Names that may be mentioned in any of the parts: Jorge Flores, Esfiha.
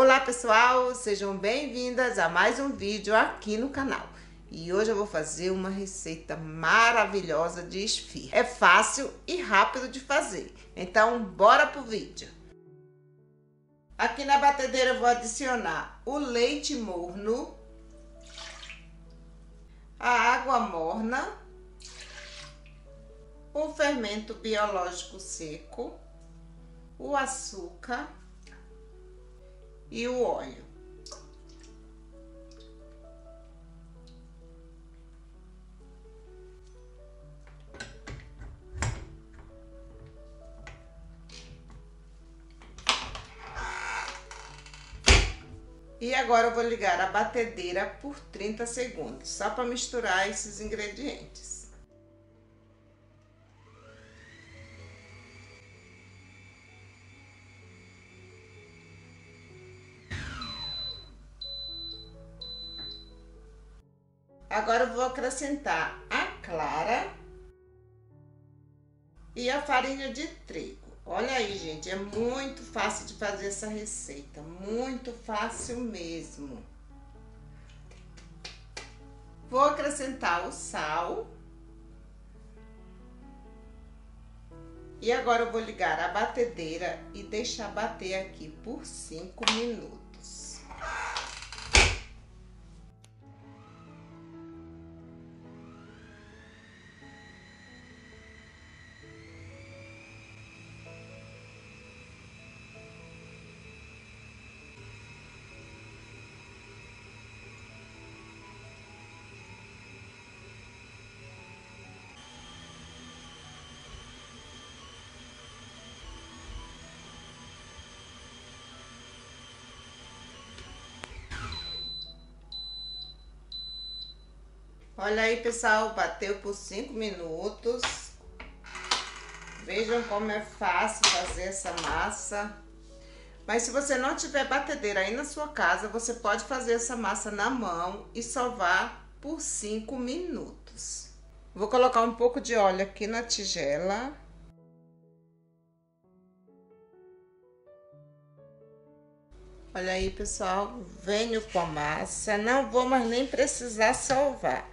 Olá pessoal, sejam bem-vindas a mais um vídeo aqui no canal. E hoje eu vou fazer uma receita maravilhosa de esfiha. É fácil e rápido de fazer, então bora pro vídeo. Aqui na batedeira eu vou adicionar o leite morno, a água morna, o fermento biológico seco, o açúcar e o óleo. E agora eu vou ligar a batedeira por 30 segundos, só para misturar esses ingredientes. Agora eu vou acrescentar a clara e a farinha de trigo. Olha aí, gente, é muito fácil de fazer essa receita, muito fácil mesmo. Vou acrescentar o sal. E agora eu vou ligar a batedeira e deixar bater aqui por 5 minutos. Olha aí, pessoal, bateu por 5 minutos. Vejam como é fácil fazer essa massa. Mas se você não tiver batedeira aí na sua casa, você pode fazer essa massa na mão e sovar por 5 minutos. Vou colocar um pouco de óleo aqui na tigela. Olha aí, pessoal, venho com a massa. Não vou mais nem precisar sovar.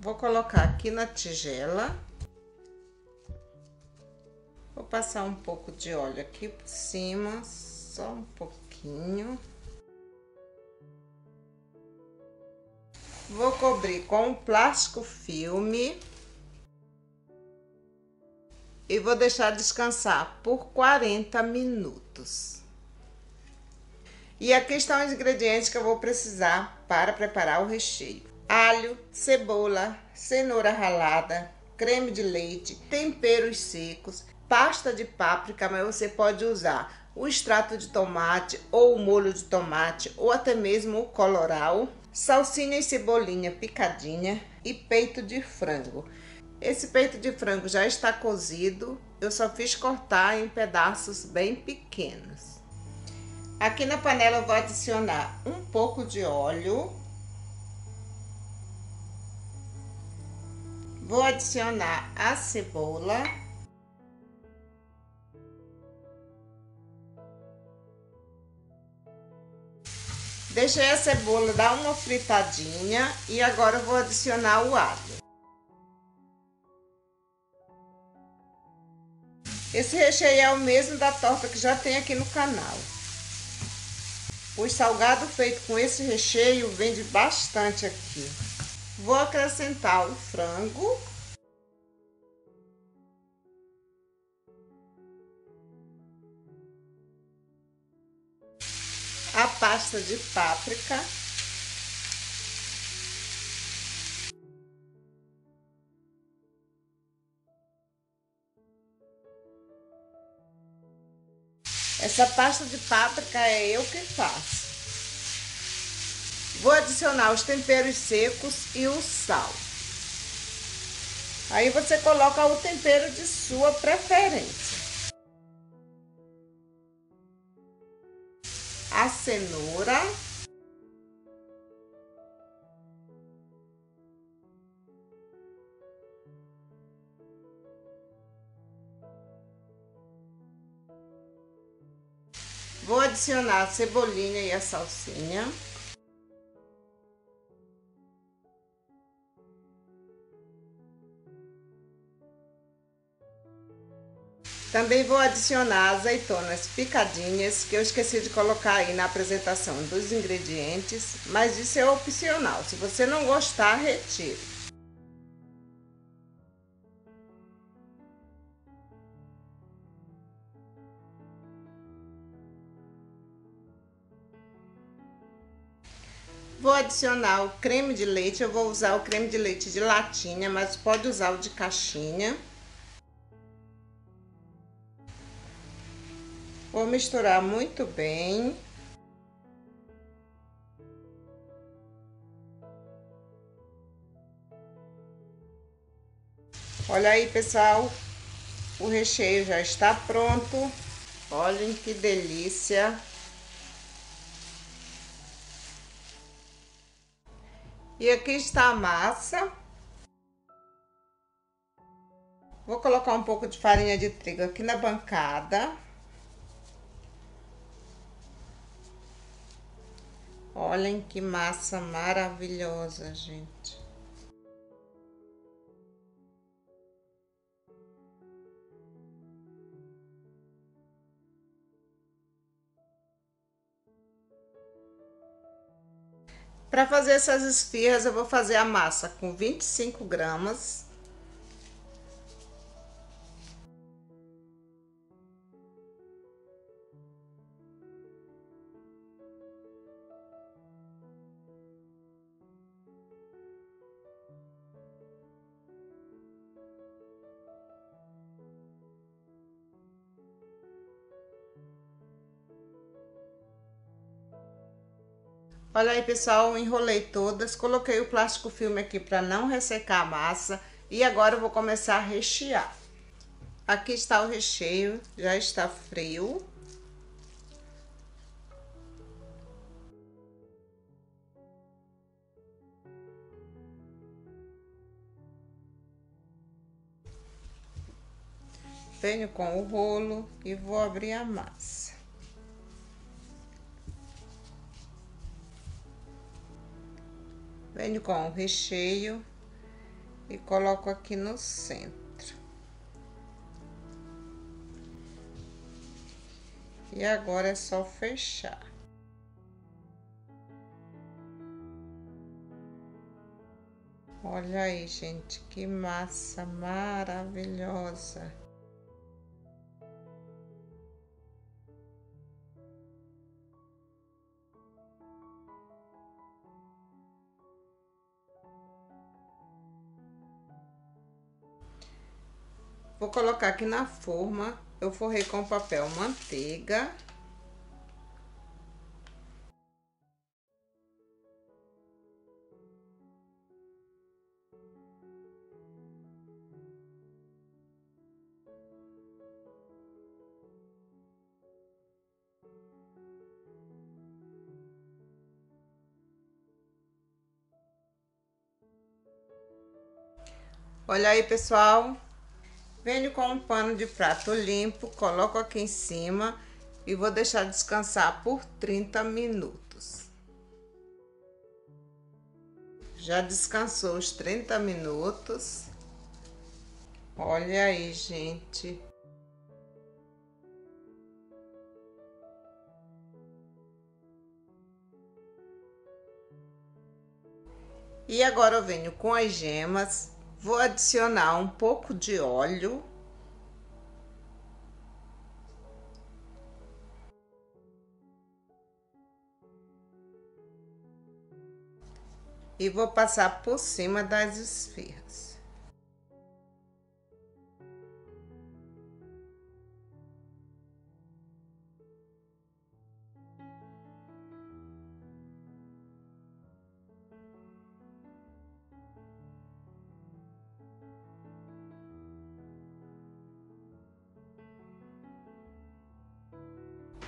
Vou colocar aqui na tigela. Vou passar um pouco de óleo aqui por cima, só um pouquinho. Vou cobrir com um plástico filme. E vou deixar descansar por 40 minutos. E aqui estão os ingredientes que eu vou precisar para preparar o recheio. Alho, cebola, cenoura ralada, creme de leite, temperos secos, pasta de páprica, mas você pode usar o extrato de tomate ou o molho de tomate ou até mesmo o colorau, salsinha e cebolinha picadinha e peito de frango. Esse peito de frango já está cozido, eu só fiz cortar em pedaços bem pequenos. Aqui na panela eu vou adicionar um pouco de óleo. Vou adicionar a cebola. Deixei a cebola dar uma fritadinha e agora eu vou adicionar o alho. Esse recheio é o mesmo da torta que já tem aqui no canal. O salgado feito com esse recheio vende bastante aqui. Vou acrescentar o frango. A pasta de páprica. Essa pasta de páprica é eu que faço. Vou adicionar os temperos secos e o sal. Aí você coloca o tempero de sua preferência. A cenoura. Vou adicionar a cebolinha e a salsinha. Também vou adicionar azeitonas picadinhas, que eu esqueci de colocar aí na apresentação dos ingredientes, mas isso é opcional. Se você não gostar, retire. Vou adicionar o creme de leite. Eu vou usar o creme de leite de latinha, mas pode usar o de caixinha. Vou misturar muito bem. Olha aí, pessoal, o recheio já está pronto. Olhem que delícia! E aqui está a massa. Vou colocar um pouco de farinha de trigo aqui na bancada. Olhem que massa maravilhosa, gente. Para fazer essas esfirras, eu vou fazer a massa com 25 gramas. Olha aí, pessoal, enrolei todas, coloquei o plástico filme aqui para não ressecar a massa e agora eu vou começar a rechear. Aqui está o recheio, já está frio. Venho com o rolo e vou abrir a massa. Venho com o recheio e coloco aqui no centro. E agora é só fechar. Olha aí, gente, que massa maravilhosa! Vou colocar aqui na forma. Eu forrei com papel manteiga. Olha aí, pessoal. Venho com um pano de prato limpo, coloco aqui em cima e vou deixar descansar por 30 minutos. Já descansou os 30 minutos. Olha aí, gente. E agora eu venho com as gemas. Vou adicionar um pouco de óleo. E vou passar por cima das esfirras.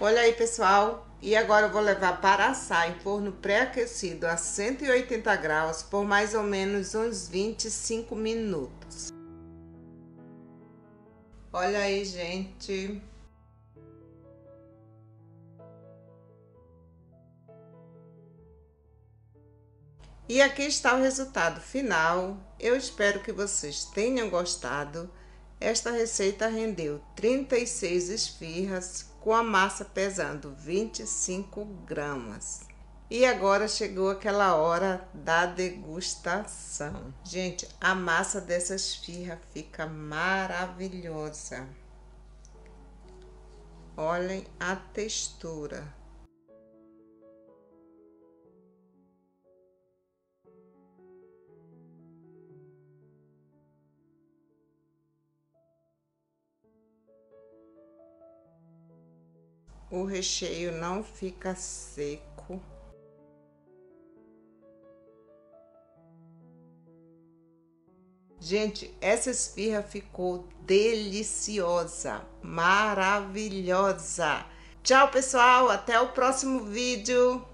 Olha aí, pessoal, e agora eu vou levar para assar em forno pré-aquecido a 180 graus por mais ou menos uns 25 minutos. Olha aí, gente. E aqui está o resultado final. Eu espero que vocês tenham gostado. Esta receita rendeu 36 esfirras com a massa pesando 25 gramas. E agora chegou aquela hora da degustação. Gente, a massa dessa esfirra fica maravilhosa. Olhem a textura. O recheio não fica seco. Gente, essa esfirra ficou deliciosa, maravilhosa. Tchau, pessoal, até o próximo vídeo.